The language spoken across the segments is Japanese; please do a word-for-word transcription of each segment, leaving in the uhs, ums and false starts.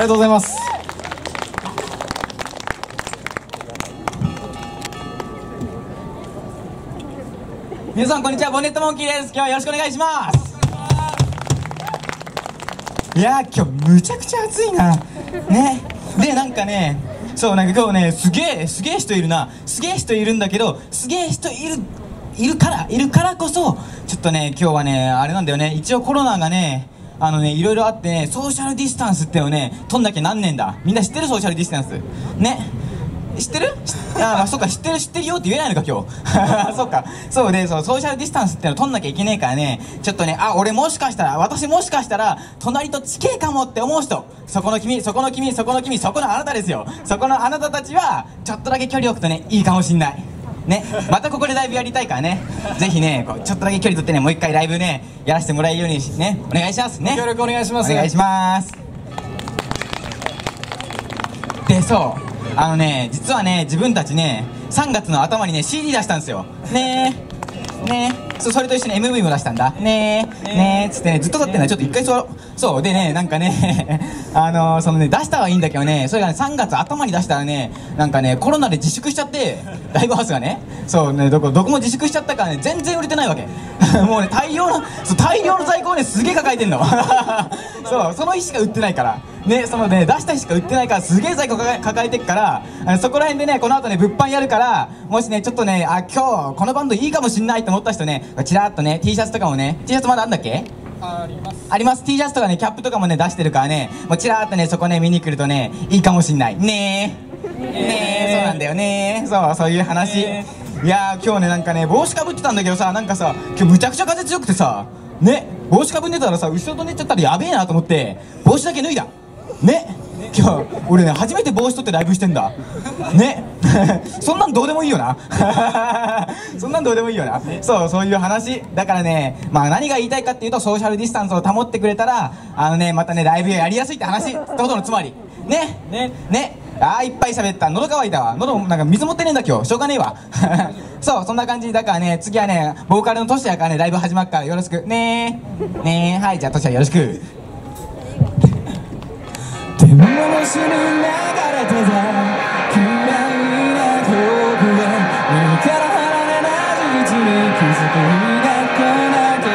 りがとうございます。皆さんこんにちは、ボンネットモンキーです。今日はよろしくお願いします。いやー、今日むちゃくちゃ暑いな。ね。で、なんかね、そう、なんか今日ね、すげえ、すげえ人いるな。すげえ人いるんだけど、すげえ人いる、いるから、いるからこそ、ちょっとね、今日はね、あれなんだよね、一応コロナがね、あのね、いろいろあってね、ソーシャルディスタンスってのね、取んなきゃなんねえんだ。みんな知ってる？ソーシャルディスタンス。ね。知ってる？ああ、そっか、知ってる知ってるよって言えないのか、今日。そっか。そうね、そう、ソーシャルディスタンスっての取んなきゃいけねえからね、ちょっとね、あ、俺もしかしたら、私もしかしたら、隣と近いかもって思う人、そこの君、そこの君、そこの君、そこのあなたですよ。そこのあなたたちは、ちょっとだけ距離を置くとね、いいかもしんない。ね、またここでライブやりたいからね、ぜひね、こうちょっとだけ距離取ってね、もう一回ライブね、やらせてもらえるようにね、お願いしますね。協力お願いします。お願いします。で、そう。あのね、実はね、自分たちね、さんがつの頭にね、シーディー 出したんですよ。ねー。ねー。そ、それと一緒に エムブイ も出したんだ。ねー。ねー。つってね、ずっと立ってんだ。ちょっと一回座ろう。そう。でね、なんかね、あのー、そのね、出したはいいんだけどね、それがね、さんがつ頭に出したらね、なんかね、コロナで自粛しちゃって、ライブハウスがね、そうね、どこ、どこも自粛しちゃったからね、全然売れてないわけ。もうね、大量の、そう、大量の在庫をね、すげえ抱えてんの。そう、その石が売ってないから。ね、そのね、出した日しか売ってないからすげえ在庫抱えてっから、あのそこら辺でね、この後ね物販やるから、もしねちょっとね、あ、今日このバンドいいかもしんないと思った人ね、ちらっとね T シャツとかもね、 T シャツまだあんだっけ、ありますあります T シャツとかね、キャップとかもね出してるからね、もうちらっとねそこね見に来るとね、いいかもしんないねーねー、そうなんだよねー、そう、そういう話。いやー、今日ねなんかね帽子かぶってたんだけどさ、なんかさ今日むちゃくちゃ風強くてさね、帽子かぶんでたらさ後ろと寝ちゃったらやべえなと思って帽子だけ脱いだね。今日俺ね初めて帽子取ってライブしてんだね。そんなんどうでもいいよな。そんなんどうでもいいよな。そう、そういう話だからね、まあ何が言いたいかっていうと、ソーシャルディスタンスを保ってくれたら、あのねまたねライブやりやすいって話ってことのつまりね。ねね、あー、いっぱい喋った。喉乾いたわ。喉もなんか水持ってねえんだ今日。しょうがねえわ。そう、そんな感じだからね、次はねボーカルのトシヤからねライブ始まるからよろしくねーねー。はい、じゃあトシヤよろしく。手回しに流れてた嫌いな記憶が目から離れない事実に気づくなくなけれ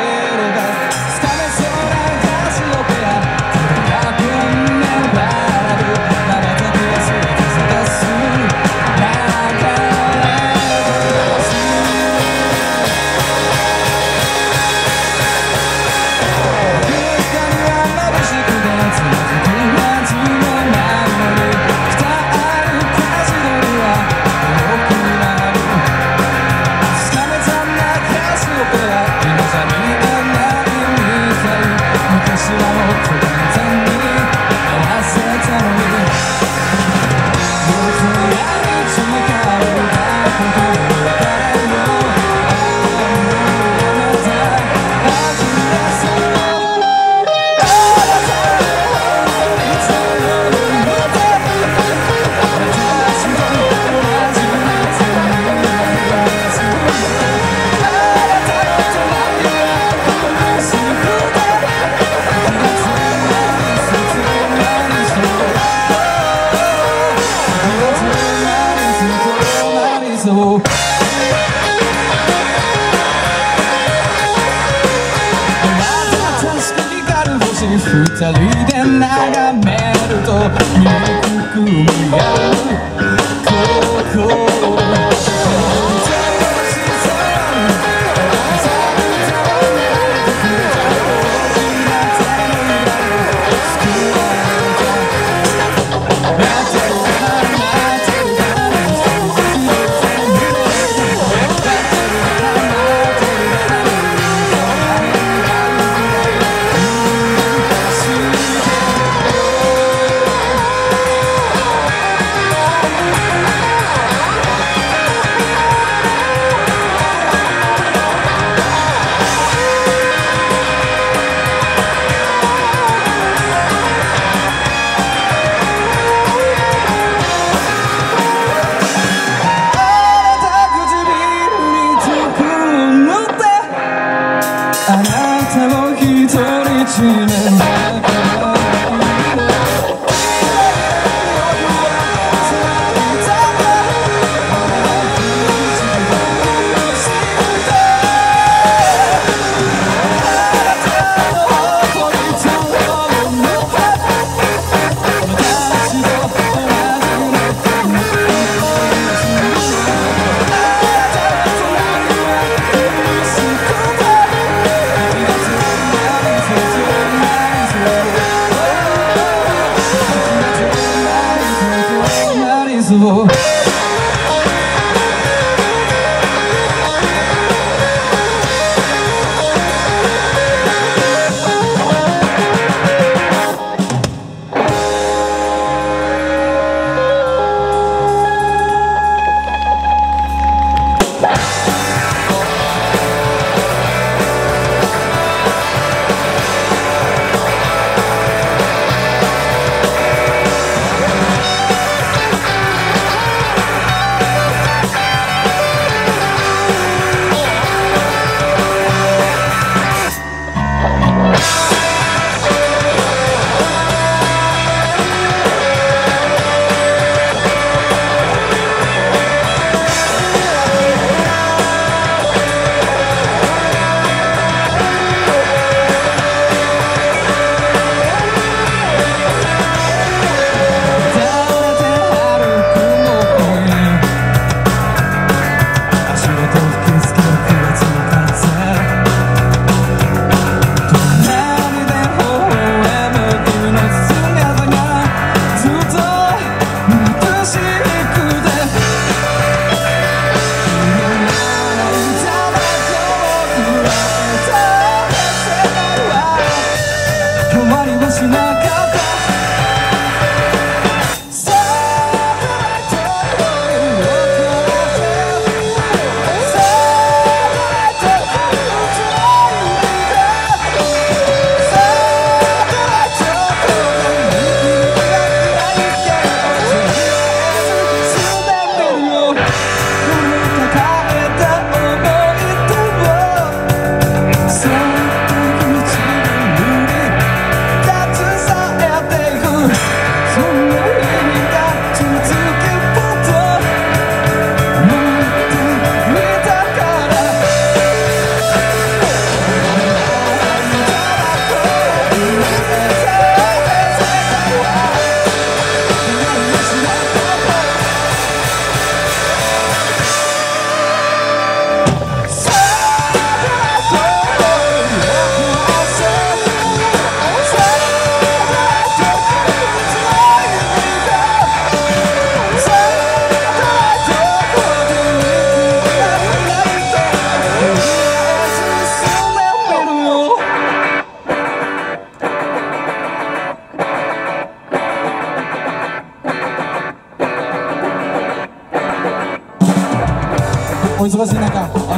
ば掴めそうな歌詞をペアただ学んで笑う瞬きは全て探す流れてす光は眩しくて続く二人で眺めると憎み合う心「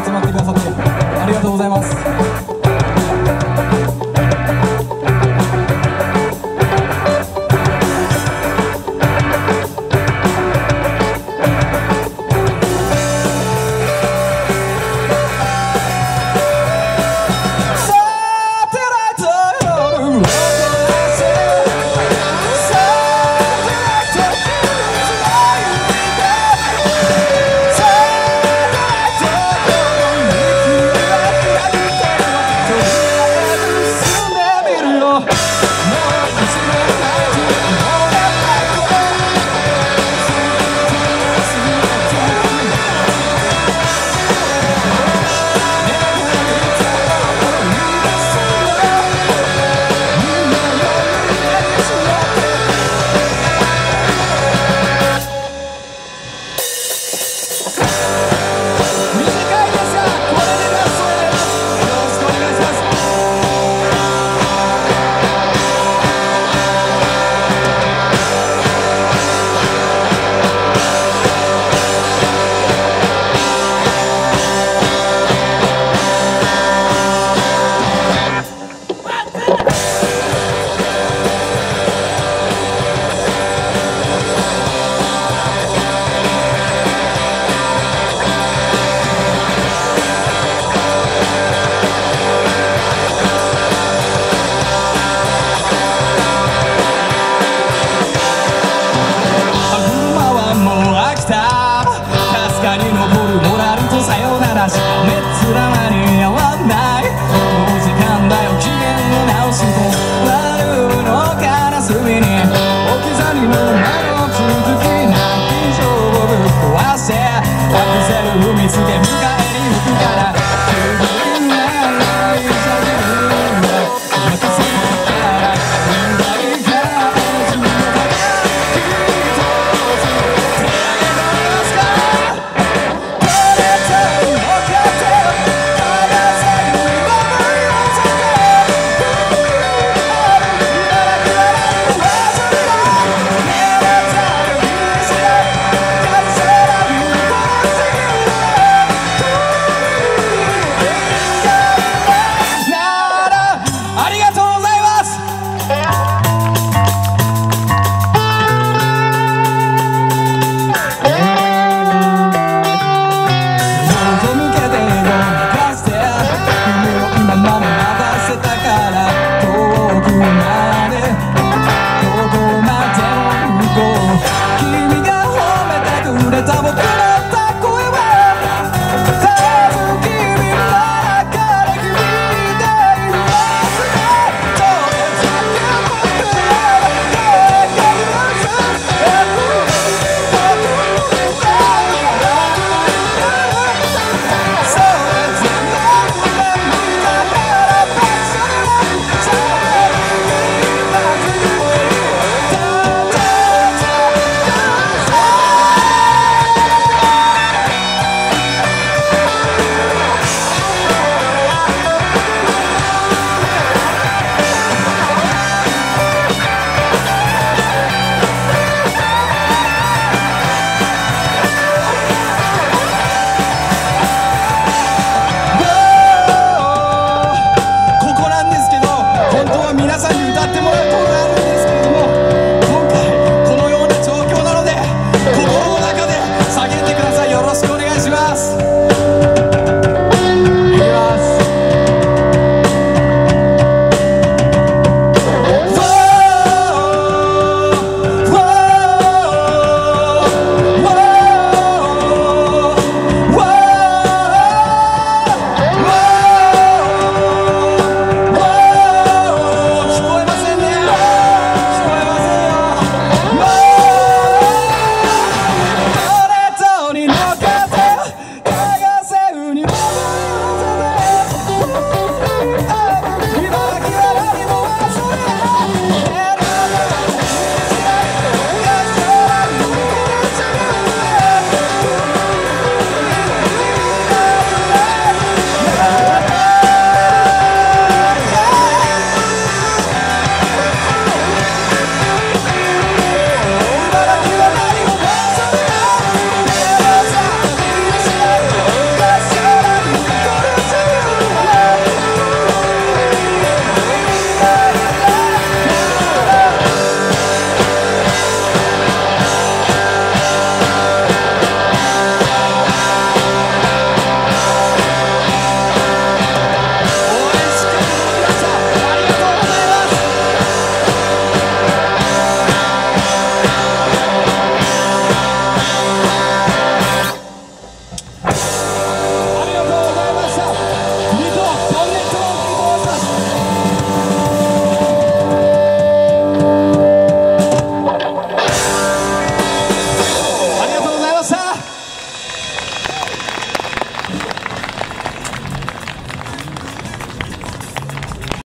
集まってくださってありがとうございます。 That's